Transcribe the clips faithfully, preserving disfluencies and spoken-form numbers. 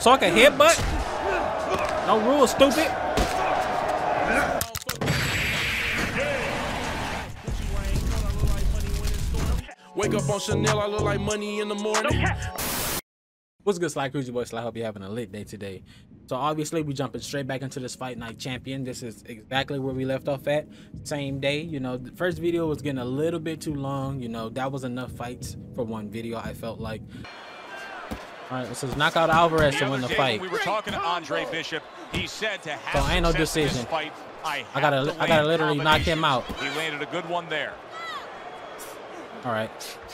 so I can headbutt? No rules, stupid. Wake up on Chanel, I look like money in the morning. What's good, Sly Cruzy Boy? Sly, I hope you're having a lit day today. So obviously we jumping straight back into this Fight Night Champion. This is exactly where we left off at, same day. You know, the first video was getting a little bit too long. You know, that was enough fights for one video, I felt like. All right, so it's knockout Alvarez to win the fight. We were talking to Andre Bishop. He said to have so ain't no decision. Fight, I, I gotta, I gotta literally knock him out. He landed a good one there. All right,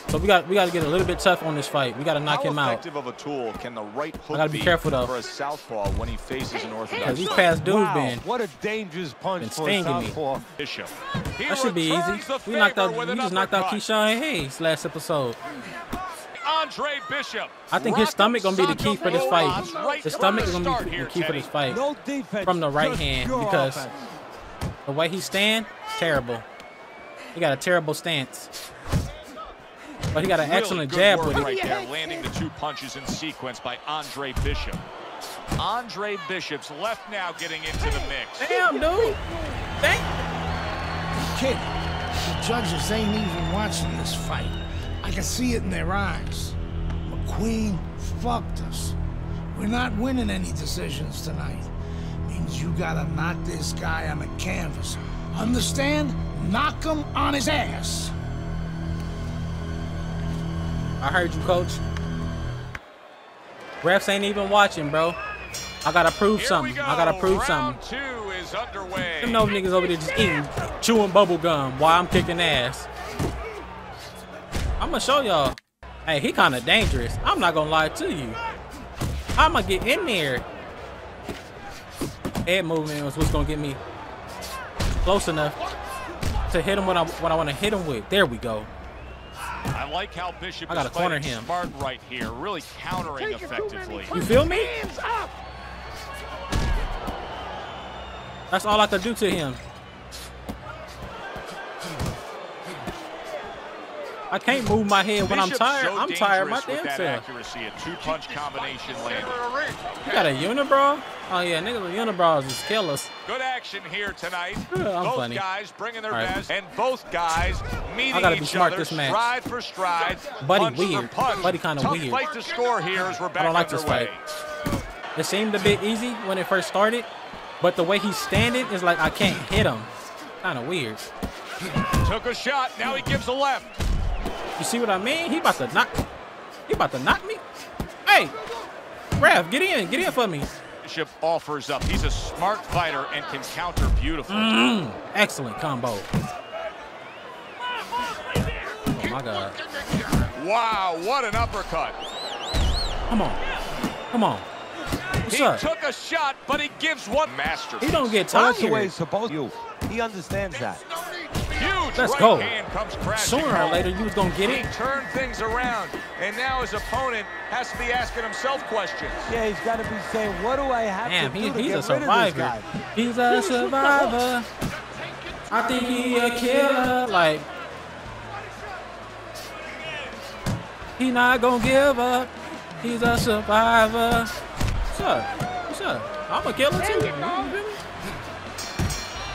so we got we got to get a little bit tough on this fight. We got to knock How him out. Of a tool can the right hook I got to be careful though. For a southpaw when he faces an orthodox. These past dudes wow, been what a dangerous punch for a southpaw. That should be easy. We knocked out. We just knocked out Keyshawn Hayes last episode. Andre Bishop. I think his stomach gonna be the key for this fight. His stomach is gonna be the key for this fight from the right hand because the way he stand, terrible. He got a terrible stance. But he got an really excellent jab with it. Right there, landing the two punches in sequence by Andre Bishop. Andre Bishop's left now getting into the mix. Damn, dude. Thank Kid, the judges ain't even watching this fight. I can see it in their eyes. McQueen fucked us. We're not winning any decisions tonight. Means you gotta knock this guy on the canvas. Understand? Knock him on his ass. I heard you, coach. Refs ain't even watching, bro. I gotta prove Here something. Go. I gotta prove Round something. Two is underway. Them those niggas over there just eating, chewing bubble gum while I'm kicking ass. I'm gonna show y'all. Hey, he kind of dangerous. I'm not gonna lie to you. I'm gonna get in there. Head movement was what's gonna get me close enough to hit him when I when I want to hit him with. There we go. I like how Bishop I gotta is corner him. Smart right here, really countering effectively. You feel me? That's all I could do to him. I can't move my head when I'm tired. I'm tired. My damn self. Two-punch combination land. You got a unibrow? Oh yeah, niggas with unibrows is killers. Good action here tonight. Both guys bringing their best, and both guys meeting each other. I gotta be smart this match. Stride for stride. Buddy weird. Buddy kind of weird. Fight to score here as we're back underway. I don't like this fight. It seemed a bit easy when it first started, but the way he's standing is like I can't hit him. Kind of weird. Took a shot. Now he gives a left. You see what I mean? He about to knock. He about to knock me. Hey, Rev, get in, get in for me. Bishop offers up. He's a smart fighter and can counter beautifully. Mm, excellent combo. Oh my God! Wow, what an uppercut! Come on, come on. What's he up? Took a shot, but he gives one master. He don't get tired. That's the way it's supposed to. He understands that. Let's right go. Comes Sooner or later, you was gonna get it. He turned things around, and now his opponent has to be asking himself questions. Yeah, he's got to be saying, "What do I have Damn, to he, do he's to get rid of this guy?" He's a survivor. I think he a killer. Like he not gonna give up. He's a survivor. What's up? What's up? I'm a killer too. You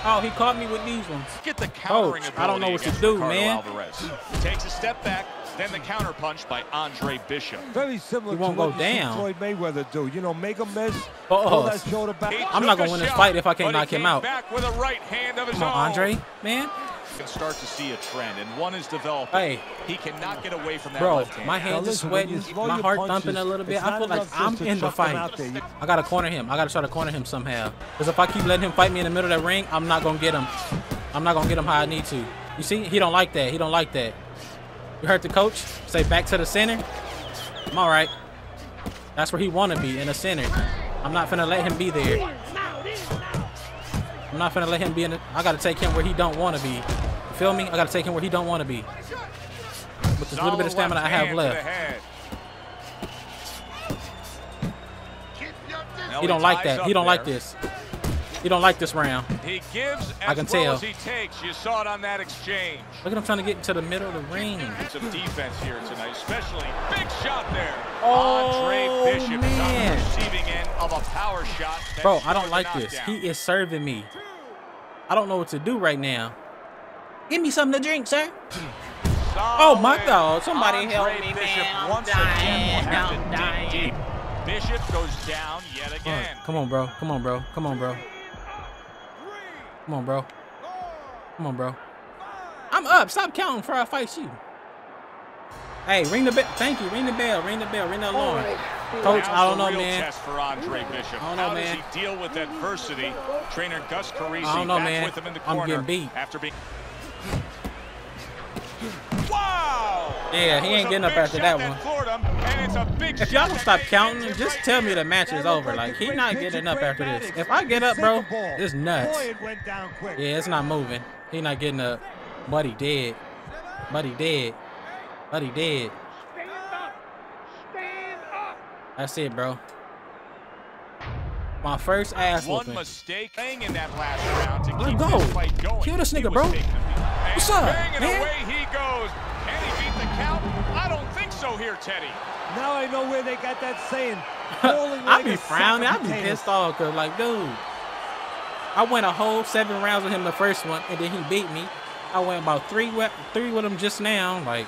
Oh, he caught me with these ones. Get the countering Coach, I don't know what to do, Ricardo man. Alvarez. Takes a step back, then the counter punch by Andre Bishop. Very similar he won't to go what down. Floyd Mayweather do. You know, make him miss. Oh, that shoulder back. I'm not gonna win this fight if I can't knock him out. Back with a right hand of his Come on, own. Andre, man. You can start to see a trend, and one is developing. Hey, he cannot get away from that Bro, left hand. My hands now, are sweating, my heart punches, thumping a little bit. I feel like I'm in the fight. I gotta corner him. I gotta try to corner him somehow. Because if I keep letting him fight me in the middle of that ring, I'm not gonna get him. I'm not gonna get him how I need to. You see, he don't like that. He don't like that. You heard the coach say back to the center. I'm all right. That's where he wanna be, in the center. I'm not finna let him be there. I'm not finna let him be in the, I gotta take him where he don't wanna be. You feel me? I gotta take him where he don't wanna be. With this little bit of stamina I have left. He don't like that. He don't like this. You don't like this round. He gives I can as well tell. As he takes. You saw it on that exchange. Look at him trying to get into the middle of the ring. Some defense here tonight, especially big shot there. Oh, Andre Bishop man. Is on the receiving end of a power shot. Bro, I don't like this. He is serving me. I don't know what to do right now. Give me something to drink, sir. Oh my God! Somebody Andre help me, Bishop man. Once again, I'm dying. Deep, deep. Bishop goes down yet again. Come on, bro. Come on, bro. Come on, bro. Come on, bro. Come on, bro. I'm up. Stop counting before I fight you. Hey, ring the bell. Thank you. Ring the bell. Ring the bell. Ring the alarm. Coach, I don't know, man. Test for Andre Bishop. I don't know, man. How does he deal with adversity? Trainer Gus Cerasi I don't know, man. With him in the corner. I'm getting beat. After being. Wow! Yeah, he ain't getting up after that one. If y'all don't stop counting, just tell me the match is over. Like, he not getting up after this. If I get up, bro, it's nuts. Yeah, it's not moving. He not getting up. Buddy dead. Buddy dead. Buddy dead. That's it, bro. My first ass whooping. Let's go. Kill this nigga, bro. What's up, man? Away he goes. And he beat the count. I don't think so here, Teddy. Now I know where they got that saying. I be frowning. I be pissed off because, like, dude, I went a whole seven rounds with him the first one, and then he beat me. I went about three with, three with him just now. Like,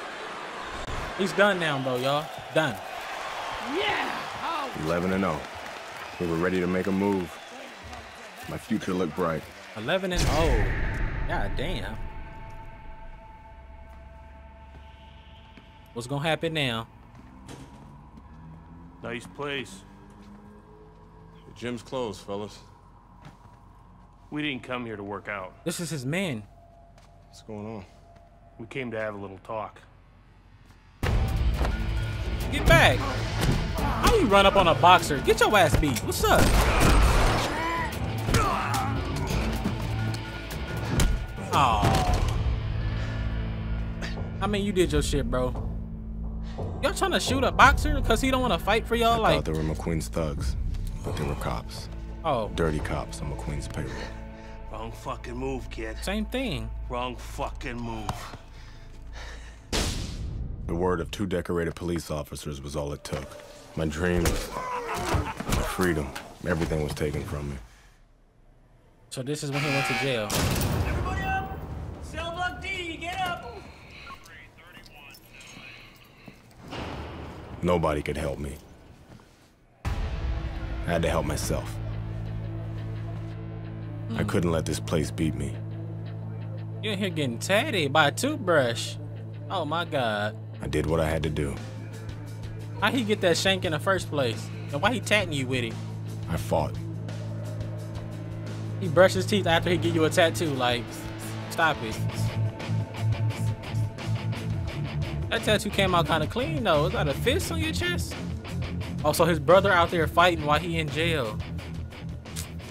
he's done now, bro, y'all. Done. Yeah. Oh. eleven and oh. We were ready to make a move. My future looked bright. eleven and oh. God damn. What's gonna happen now? Nice place. The gym's closed, fellas. We didn't come here to work out. This is his man. What's going on? We came to have a little talk. Get back! How you run up on a boxer? Get your ass beat. What's up? Aw. I mean, you did your shit, bro. Y'all trying to shoot a boxer because he don't want to fight for y'all? Like, I thought they were McQueen's thugs, but they were cops. Oh. Dirty cops on McQueen's payroll. Wrong fucking move, kid. Same thing. Wrong fucking move. The word of two decorated police officers was all it took. My dreams, my freedom, everything was taken from me. So this is when he went to jail. Everybody up! Cell block D, get up! Nobody could help me. I had to help myself. Mm. I couldn't let this place beat me. You're in here getting tatty by a toothbrush. Oh my God. I did what I had to do. How he get that shank in the first place? And why he tatting you with it? I fought. He brushed his teeth after he give you a tattoo. Like, stop it. That tattoo came out kind of clean, though. Is that a fist on your chest? Also, his brother out there fighting while he in jail.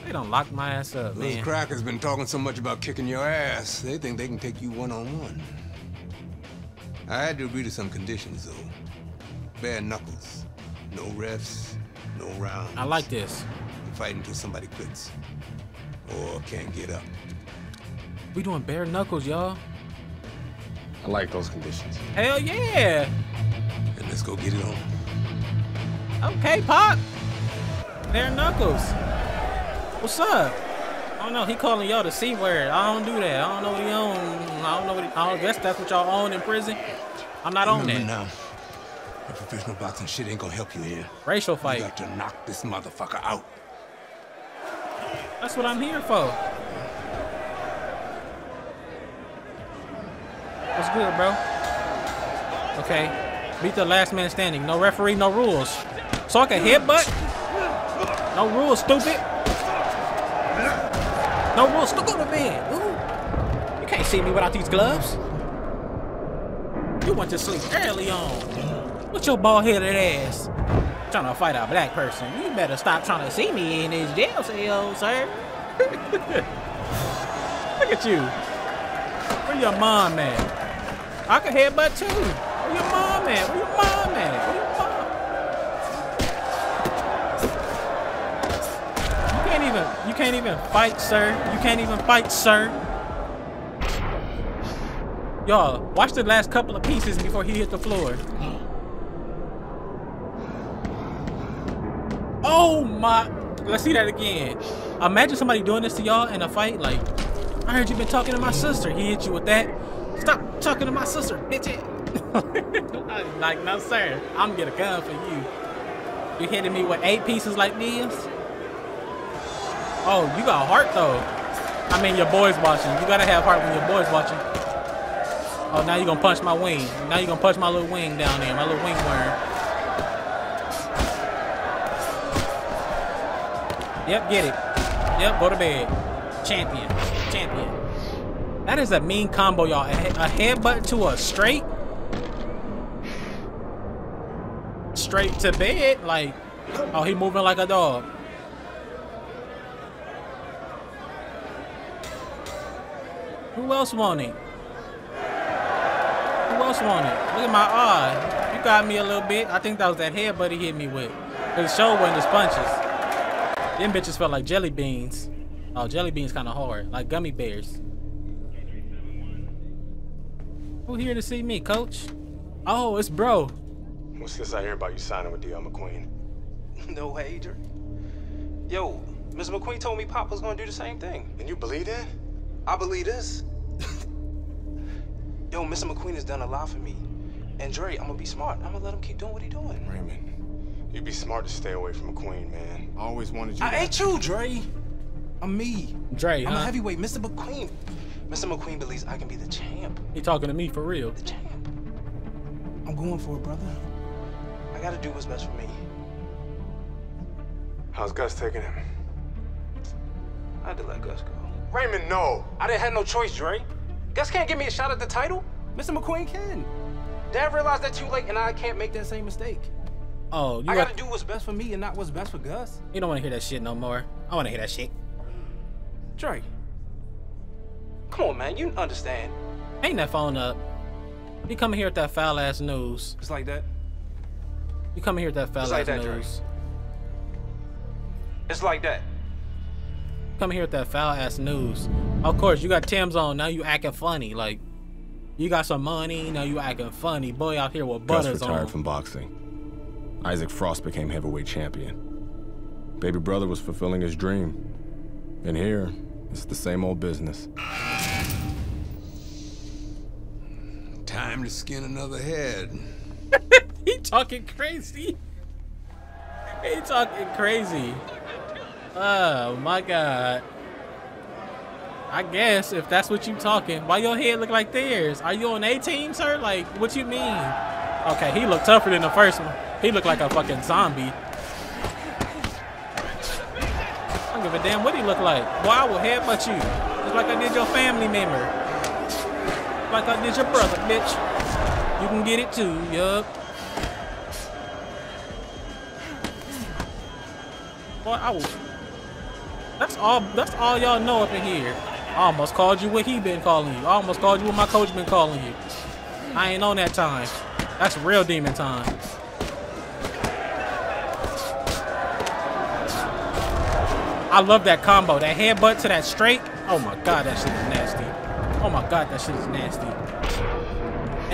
They done locked my ass up, man. Those crackers been talking so much about kicking your ass. They think they can take you one-on-one. I had to agree to some conditions, though. Bare knuckles. No refs, no rounds. I like this. You fight until somebody quits or can't get up. We doing bare knuckles, y'all. I like those conditions. Hell yeah! And let's go get it on. Okay, Pop. Bare knuckles. What's up? I don't know. He calling y'all the C word. I don't do that. I don't know what he own. I don't know what he. I guess that's what y'all own in prison. I'm not on that. Now, that professional boxing shit ain't gonna help you here. Racial fight. You got to knock this motherfucker out. That's what I'm here for. What's good, bro? Okay. Beat the last man standing. No referee, no rules. So I can headbutt? No rules, stupid. No rules. Go to bed. Ooh. You can't see me without these gloves. You went to sleep early on. What's your bald-headed ass? Trying to fight a black person. You better stop trying to see me in this jail cell, sir. Look at you. Where your mom at? I can headbutt too. Where your mom at? Where your mom at? Where your mom? You can't even even, you can't even fight, sir. You can't even fight, sir. Y'all, watch the last couple of pieces before he hit the floor. Oh my, let's see that again. Imagine somebody doing this to y'all in a fight, like, I heard you been talking to my sister. He hit you with that. Stop talking to my sister, bitch. Like, no, sir. I'm gonna come for you. You hitting me with eight pieces like these? Oh, you got heart though. I mean, your boy's watching. You gotta have heart when your boy's watching. Oh, now you're gonna punch my wing. Now you're gonna punch my little wing down there, my little wing worm. Yep, get it. Yep, go to bed. Champion, champion. That is a mean combo, y'all. A, a headbutt to a straight. Straight to bed, like, oh, he moving like a dog. Who else want it? Who else want it? Look at my eye. You got me a little bit. I think that was that headbutt he hit me with. It sure wasn't his punches. Them bitches felt like jelly beans. Oh, jelly beans kind of hard, like gummy bears. Who here to see me, coach? Oh, it's bro. What's this I hear about you signing with D L McQueen? No way, Adrian. Yo, Miz McQueen told me Pop was gonna do the same thing. And you believe that? I believe this. Yo, Mister McQueen has done a lot for me. And Dre, I'm gonna be smart. I'm gonna let him keep doing what he doing. Raymond, you'd be smart to stay away from McQueen, man. I always wanted you I to- I ain't you, Dre. I'm me. Dre, I'm huh? a heavyweight, Mister McQueen. Mister McQueen believes I can be the champ. He talking to me for real. The champ. I'm going for it, brother. I gotta do what's best for me. How's Gus taking him? I had to let Gus go. Raymond, no. I didn't have no choice, Dre. Gus can't give me a shot at the title. Mister McQueen can. Dad realized that too late, and I can't make that same mistake. Oh, you I gotta do what's best for me and not what's best for Gus. You don't wanna hear that shit no more. I wanna hear that shit. Dre, come on, man. You understand. Hang that phone up. You coming here with that foul ass news. It's like that. You coming here with that foul ass like that, news. Dre. It's like that. Come here with that foul ass news. Of course, you got Tim's on. Now you acting funny. Like, you got some money. Now you acting funny. Boy out here with butters on. Gus retired from boxing. Isaac Frost became heavyweight champion. Baby brother was fulfilling his dream. And here, it's the same old business. Time to skin another head. He talking crazy. He talking crazy. Oh my god. I guess if that's what you talking, why your head look like theirs? Are you on A-team, sir? Like, what you mean? Okay, he looked tougher than the first one. He looked like a fucking zombie. I don't give a damn what he looked like. Boy, I will headbutt you. It's like I did your family member. Like I did your brother, bitch. You can get it too, yup. Boy, I will... That's all that's all y'all know up in here. I almost called you what he been calling you. I almost called you what my coach been calling you. I ain't on that time. That's real demon time. I love that combo. That headbutt to that straight. Oh my god, that shit is nasty. Oh my god, that shit is nasty.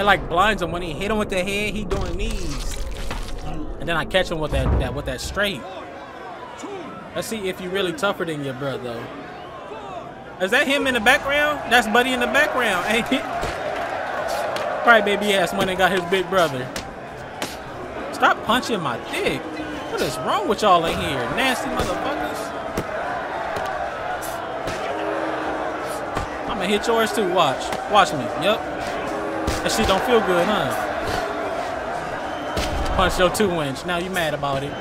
It like blinds him when he hit him with the head, he doing these. And then I catch him with that, that with that straight. Let's see if you really tougher than your brother. Is that him in the background? That's Buddy in the background, ain't it? Probably baby ass when they got his big brother. Stop punching my dick. What is wrong with y'all in here? Nasty motherfuckers. I'ma hit yours too, watch. Watch me, yep. That shit don't feel good, huh? Punch your two inch, now you mad about it.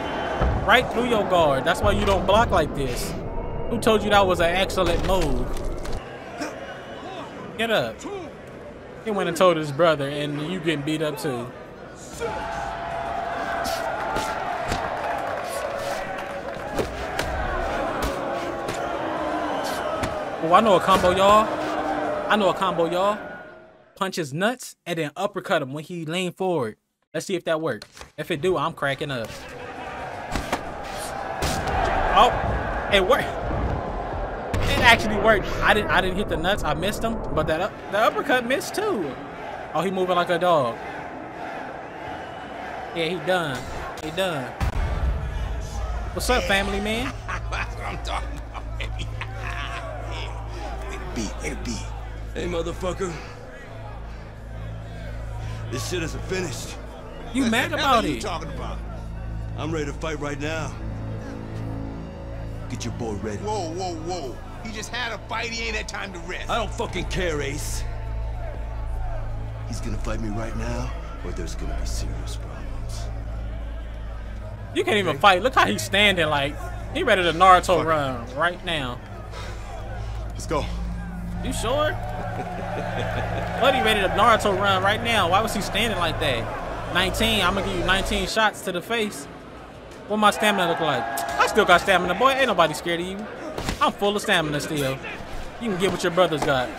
Right through your guard. That's why you don't block like this. Who told you that was an excellent move? Get up. He went and told his brother, and you getting beat up too. Oh, I know a combo, y'all. I know a combo, y'all. Punch his nuts and then uppercut him when he lean forward. Let's see if that worked. If it do, I'm cracking up. Oh, it worked. actually worked. I didn't I didn't hit the nuts. I missed him, but that up, the uppercut missed too. Oh, he moving like a dog. Yeah, he done. He done. What's up, family man? That's what I'm talking about, baby. It'd be, it'd be. Hey, motherfucker. This shit isn't finished. You what mad about it? What are you talking about? I'm ready to fight right now. Get your boy ready. Whoa, whoa, whoa. He just had a fight. He ain't had time to rest. I don't fucking care, Ace. He's gonna fight me right now, or there's gonna be serious problems. You can't even fight. Look how he's standing. Like, he ready to Naruto Fuck. run right now. Let's go. You sure? Buddy ready to Naruto run right now. Why was he standing like that? nineteen. I'm gonna give you nineteen shots to the face. What my stamina look like? I still got stamina, boy. Ain't nobody scared of you. I'm full of stamina still. You can get what your brothers got.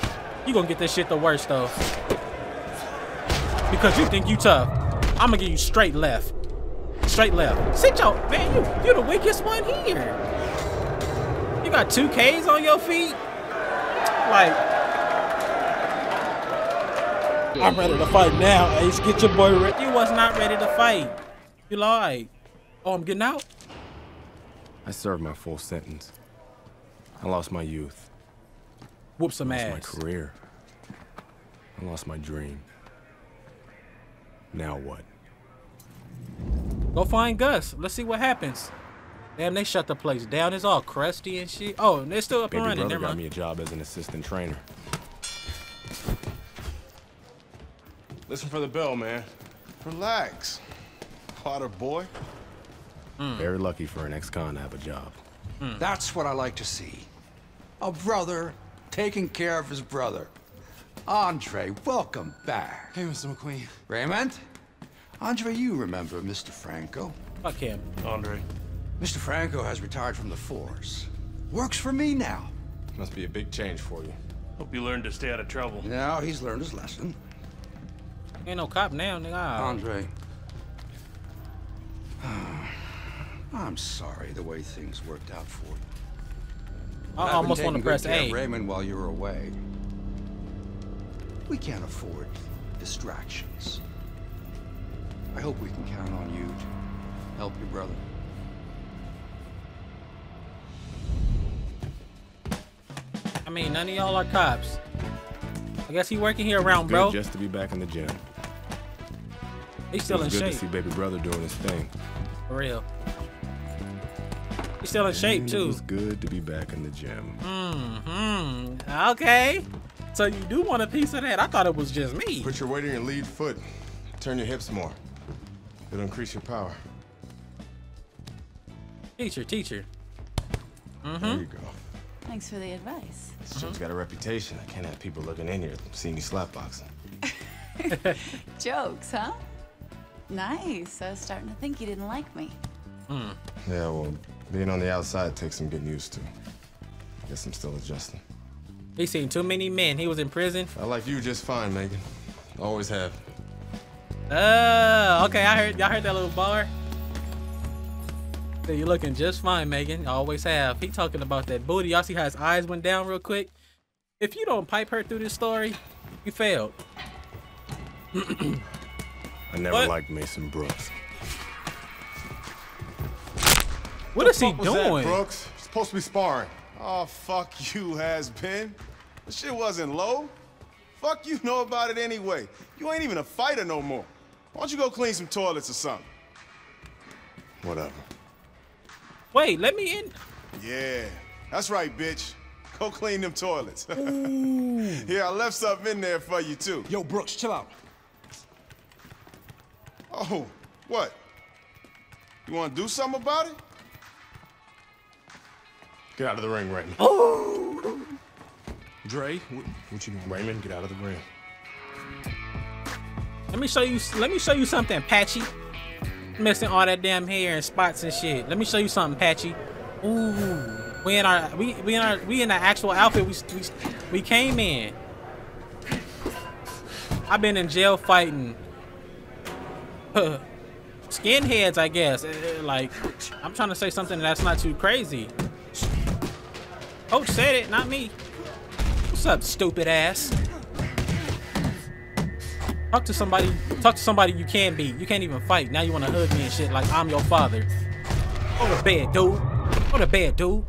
You gonna get this shit the worst though. Because you think you tough. I'm gonna give you straight left. Straight left. Sit your man, you you're the weakest one here. You got two Ks on your feet? Like I'm ready to fight now, Ace. Get your boy ready. You was not ready to fight. You lied. Oh, I'm getting out? I served my full sentence. I lost my youth. Whoop some ass. I lost my career. I lost my dream. Now what? Go find Gus. Let's see what happens. Damn, they shut the place down. It's all crusty and shit. Oh, and they're still up and running. Baby brother got me a job as an assistant trainer. Listen for the bell, man. Relax, Potter boy. Mm. Very lucky for an ex-con to have a job. Mm. That's what I like to see. A brother taking care of his brother. Andre, welcome back. Hey, Mister McQueen. Raymond? Andre, you remember Mister Franco. Fuck him. Andre. Mister Franco has retired from the force. Works for me now. Must be a big change for you. Hope you learned to stay out of trouble. Now he's learned his lesson. Ain't no cop now, nigga. Andre. I'm sorry the way things worked out for you. I almost want to press A. Raymond, while you were away, we can't afford distractions. I hope we can count on you to help your brother. I mean, none of y'all are cops. I guess he working here around, bro. Just to be back in the gym. He's still in shape. Good to see baby brother doing his thing. For real. He's still in shape too. It's good to be back in the gym. Mm-hmm. Okay. So you do want a piece of that? I thought it was just me. Put your weight in your lead foot. Turn your hips more. It'll increase your power. Teacher, teacher. Mm-hmm. There you go. Thanks for the advice. This mm-hmm. Joe's got a reputation. I can't have people looking in here seeing me slapboxing. Jokes, huh? Nice. I was starting to think you didn't like me. Mm. Yeah, well, being on the outside takes some getting used to. I guess I'm still adjusting. He's seen too many men. He was in prison. I like you just fine, Megan. Always have. Uh, okay, I heard y'all heard that little bar. You're looking just fine, Megan. Always have. He talking about that booty. Y'all see how his eyes went down real quick? If you don't pipe her through this story, you failed. I never what? liked Mason Brooks. What is he doing? That, Brooks? Supposed to be sparring. Oh, fuck you, has-been. This shit wasn't low. Fuck you know about it anyway. You ain't even a fighter no more. Why don't you go clean some toilets or something? Whatever. Wait, let me in. Yeah, that's right, bitch. Go clean them toilets. Yeah, I left something in there for you, too. Yo, Brooks, chill out. Oh, what? You want to do something about it? Get out of the ring, Raymond. Oh! Dre, what, what you doing? Raymond, get out of the ring. Let me show you. Let me show you something, Patchy. Missing all that damn hair and spots and shit. Let me show you something, Patchy. Ooh, we in our we we in our we in the actual outfit. We we we came in. I've been in jail fighting skinheads, I guess. Like, I'm trying to say something that's not too crazy. Coach said it, not me. What's up, stupid ass? Talk to somebody. Talk to somebody you can be. You can't even fight. Now you want to hug me and shit like I'm your father. Go to bed, dude. Go to bed, dude.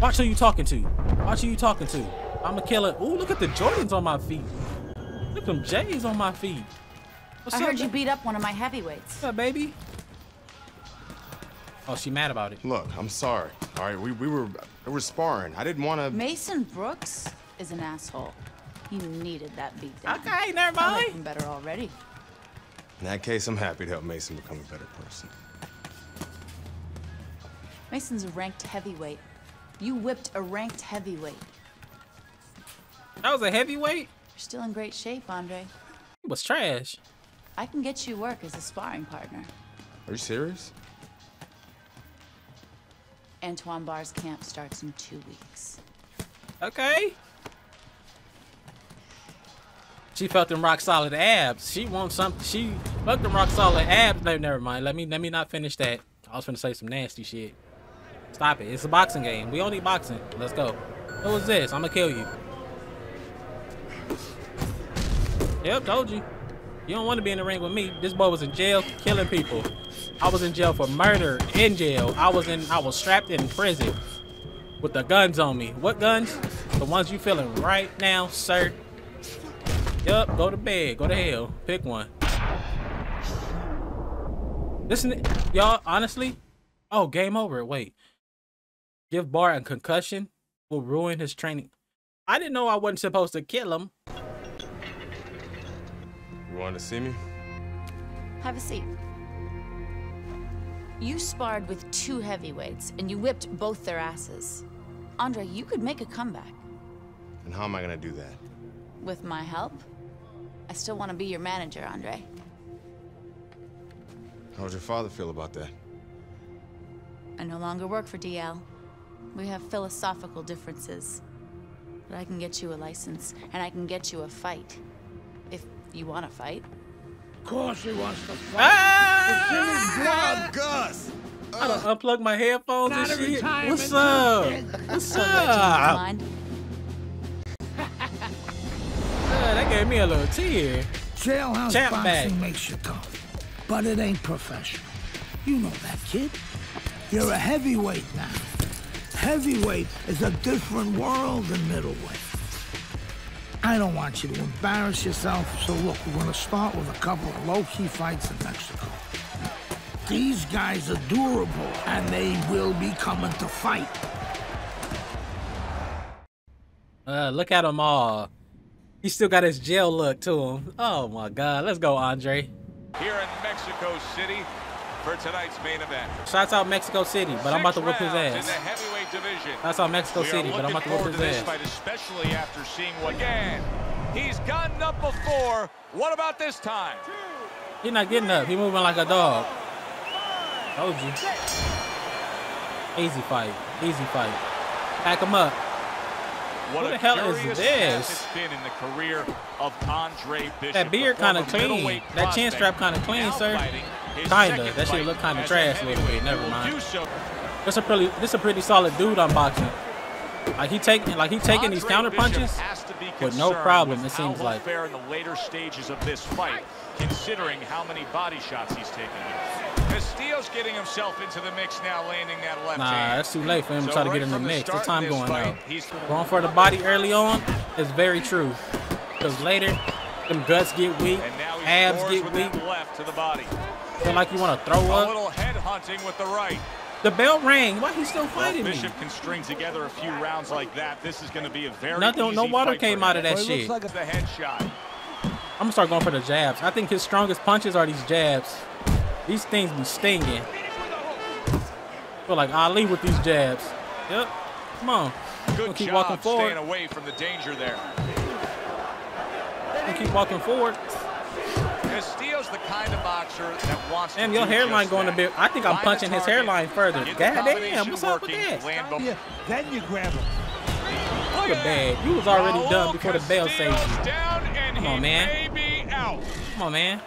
Watch who you talking to. Watch who you talking to. I'm a killer. Ooh, look at the Jordans on my feet. Look at them J's on my feet. What's I up, heard you beat up one of my heavyweights. What's up, baby? Oh, she mad about it. Look, I'm sorry. All right, we, we were we were sparring. I didn't want to... Mason Brooks is an asshole. He needed that beatdown. Okay, never mind. I'm making better already. In that case, I'm happy to help Mason become a better person. Mason's a ranked heavyweight. You whipped a ranked heavyweight. That was a heavyweight? You're still in great shape, Andre. It was trash. I can get you work as a sparring partner. Are you serious? Antoine Barr's camp starts in two weeks. Okay. She felt them rock solid abs. She wants something. She felt them rock solid abs. No, never mind. Let me let me not finish that. I was finna say some nasty shit. Stop it. It's a boxing game. We only boxing. Let's go. What was this? I'm gonna kill you. Yep, told you. You don't want to be in the ring with me. This boy was in jail killing people. I was in jail for murder in jail. I was in I was strapped in prison with the guns on me. What guns? The ones you feeling right now, sir. Yup, go to bed, go to hell. Pick one. Listen, y'all, honestly. Oh, game over. Wait. Give Barr a concussion will ruin his training. I didn't know I wasn't supposed to kill him. You want to see me? Have a seat. You sparred with two heavyweights, and you whipped both their asses. Andre, you could make a comeback. And how am I going to do that? With my help. I still want to be your manager, Andre. How would your father feel about that? I no longer work for D L. We have philosophical differences. But I can get you a license, and I can get you a fight. If you want to fight. Of course he wants to fight. Ah! It's in his blood, Gus! Uh, I done unplugged my headphones and shit. What's up? What's up? Mind. God, that gave me a little tear. Jailhouse Champ boxing bag. Makes you tough, but it ain't professional. You know that, kid. You're a heavyweight now. Heavyweight is a different world than middleweight. I don't want you to embarrass yourself, so look, we're going to start with a couple of low-key fights in Mexico. These guys are durable, and they will be coming to fight. Uh, look at them all. He still got his jail look to him. Oh, my God. Let's go, Andre. Here in Mexico City for tonight's main event. Shouts out Mexico City, but Six I'm about to whoop his ass. That's out Mexico City, but I'm about to whoop his ass. Fight, especially after seeing what again. He's gotten up before. What about this time? He's not getting up. He's moving like a dog. Told you. Easy fight. Easy fight. Pack him up. What Who the hell is this? Been in the career of Andre Bishop. That beard kind of clean. That chin strap kind of clean, sir. Kinda. That shit look kind of trash a little bit. Never mind. This a pretty, this a pretty solid dude unboxing. Like he taking, like he taking these counter punches with no problem. It seems like. Fair in the later stages of this fight, considering how many body shots he's taking. Castillo's getting himself into the mix now, landing that left hand. Nah, that's too late for him to try to get in the mix. The time going out. Going for the body early on is very true, because later, them guts get weak, abs get weak. Left to the body. Feel like you want to throw up. A little head hunting with the right. The bell rang. Why he still fighting me? Bishop can string together a few rounds like that. This is going to be a very nothing. No water came out of that shit. Like a headshot. I'm gonna start going for the jabs. I think his strongest punches are these jabs. These things be stinging. Feel like Ali with these jabs. Yep. Come on. Good keep job walking forward. Staying away from the danger there. You keep walking forward. Castillo's the kind of boxer that wants. And your hairline going that. A bit. I think I'm Find punching his hairline further. God damn, what's up with that? Yeah, then you grab him. What a bag. You was already Raul done before Castillo's the bell saved you. Come on, man. Come on, man.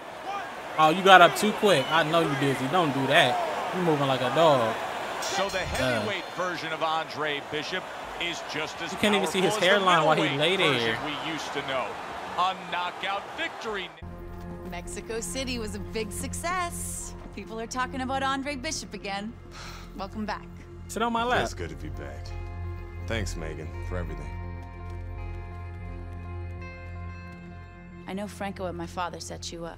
Oh, you got up too quick. I know you busy. Don't do that. You moving like a dog. So the heavyweight uh, version of Andre Bishop is just as powerful as the middleweight version we used to know. You can't even see his hairline while he laid there. A knockout victory. Mexico City was a big success. People are talking about Andre Bishop again. Welcome back. Sit on my lap. It's good to be back. Thanks, Megan, for everything. I know Franco and my father set you up.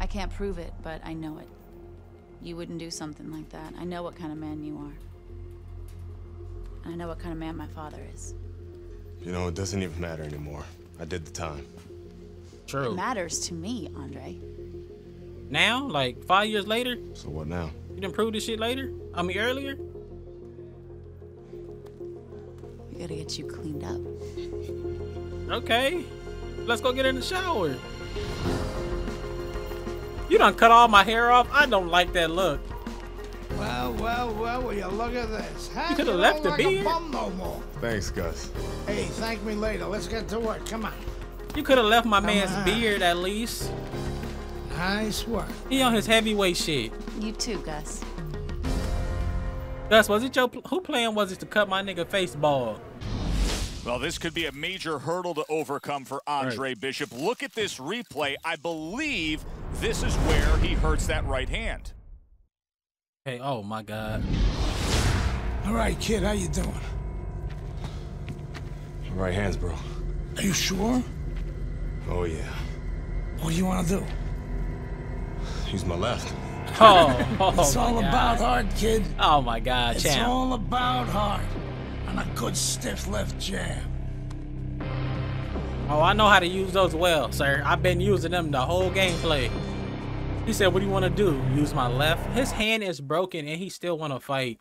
I can't prove it, but I know it. You wouldn't do something like that. I know what kind of man you are. I know what kind of man my father is. You know, it doesn't even matter anymore. I did the time. True. It matters to me, Andre. Now? Like, five years later? So what now? You didn't prove this shit later? I mean, earlier? We gotta get you cleaned up. Okay. Let's go get in the shower. You done cut all my hair off. I don't like that look. Well, well, well, will you look at this? How you could have left the beard. No more. Thanks, Gus. Hey, thank me later. Let's get to work. Come on. You could have left my Come man's on. beard at least. Nice work. He on his heavyweight shit. You too, Gus. Gus, was it your who plan was it to cut my nigga face bald? Well, this could be a major hurdle to overcome for Andre right. Bishop. Look at this replay. I believe this is where he hurts that right hand. Hey, oh my God. All right, kid, how you doing? My right hand's bro. Are you sure? Oh, yeah. What do you want to do? Use my left. Oh, oh It's all God. about heart, kid. Oh, my God, It's champ. all about heart. A good stiff left jab. Oh, I know how to use those well, sir. I've been using them the whole gameplay. He said, what do you want to do? Use my left. His hand is broken and he still want to fight.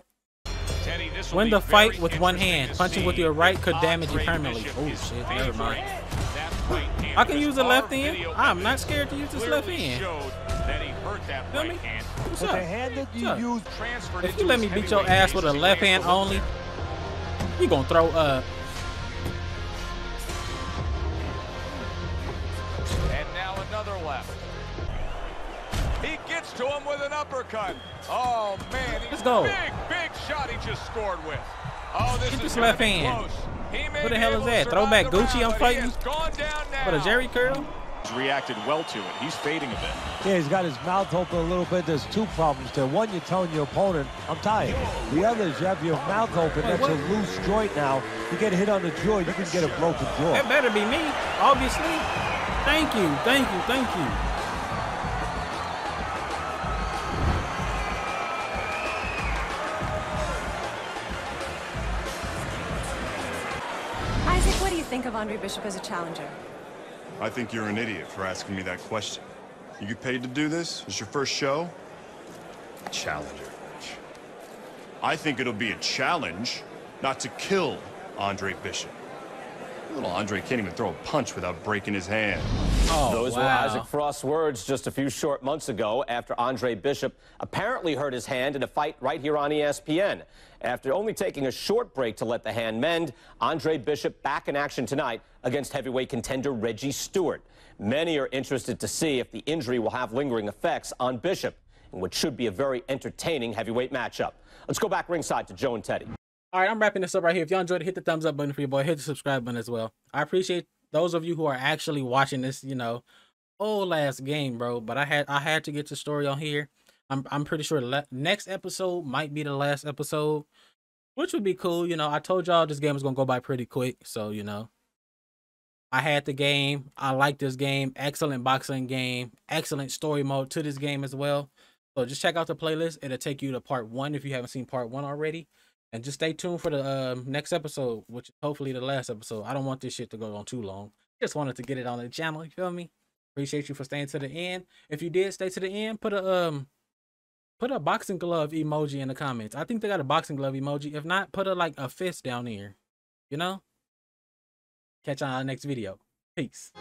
Teddy, Win the fight with one hand. Punching with your right could damage you permanently. Oh, shit. Never mind. Right I can use the left hand. I'm not scared to use this left hand. Feel me? What's up? If you let me beat your ass with a left hand only, you gonna throw up. And now another left. He gets to him with an uppercut. Oh man, he's a big, big shot he just scored with. Oh, this Get this is left hand. What the hell is that? Throwback Gucci on fighting? What a Jerry curl? He's reacted well to it. He's fading a bit. Yeah, he's got his mouth open a little bit. There's two problems there. One, you're telling your opponent, I'm tired. The other is you have your mouth open. That's what? a loose joint now. You get hit on the jaw, you can get a broken jaw. That better be me, obviously. Thank you, thank you, thank you. Isaac, what do you think of Andre Bishop as a challenger? I think you're an idiot for asking me that question. You get paid to do this? It's your first show? Challenger. I think it'll be a challenge not to kill Andre Bishop. Little Andre can't even throw a punch without breaking his hand. Oh, Those wow. were Isaac Frost's words just a few short months ago after Andre Bishop apparently hurt his hand in a fight right here on E S P N. After only taking a short break to let the hand mend, Andre Bishop back in action tonight against heavyweight contender Reggie Stewart. Many are interested to see if the injury will have lingering effects on Bishop in what should be a very entertaining heavyweight matchup. Let's go back ringside to Joe and Teddy. All right, I'm wrapping this up right here. If y'all enjoyed it, hit the thumbs up button for your boy. Hit the subscribe button as well. I appreciate those of you who are actually watching this, you know, old last game, bro. But I had I had to get the story on here. I'm I'm pretty sure next episode might be the last episode, which would be cool. You know, I told y'all this game was gonna go by pretty quick, so you know, I had the game. I like this game. Excellent boxing game. Excellent story mode to this game as well. So just check out the playlist. It'll take you to part one if you haven't seen part one already. And just stay tuned for the uh, next episode, which is hopefully the last episode. I don't want this shit to go on too long. Just wanted to get it on the channel. You feel me? Appreciate you for staying to the end. If you did stay to the end, put a um, put a boxing glove emoji in the comments. I think they got a boxing glove emoji. If not, put a like a fist down here. You know? Catch y'all on the next video. Peace.